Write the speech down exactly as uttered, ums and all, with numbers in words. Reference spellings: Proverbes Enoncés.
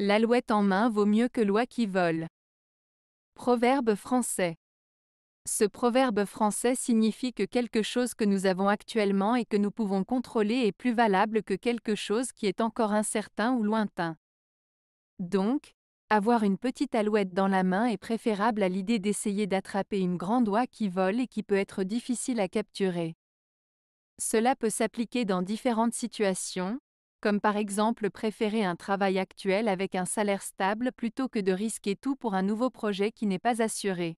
L'alouette en main vaut mieux que l'oie qui vole. Proverbe français. Ce proverbe français signifie que quelque chose que nous avons actuellement et que nous pouvons contrôler est plus valable que quelque chose qui est encore incertain ou lointain. Donc, avoir une petite alouette dans la main est préférable à l'idée d'essayer d'attraper une grande oie qui vole et qui peut être difficile à capturer. Cela peut s'appliquer dans différentes situations, comme par exemple préférer un travail actuel avec un salaire stable plutôt que de risquer tout pour un nouveau projet qui n'est pas assuré.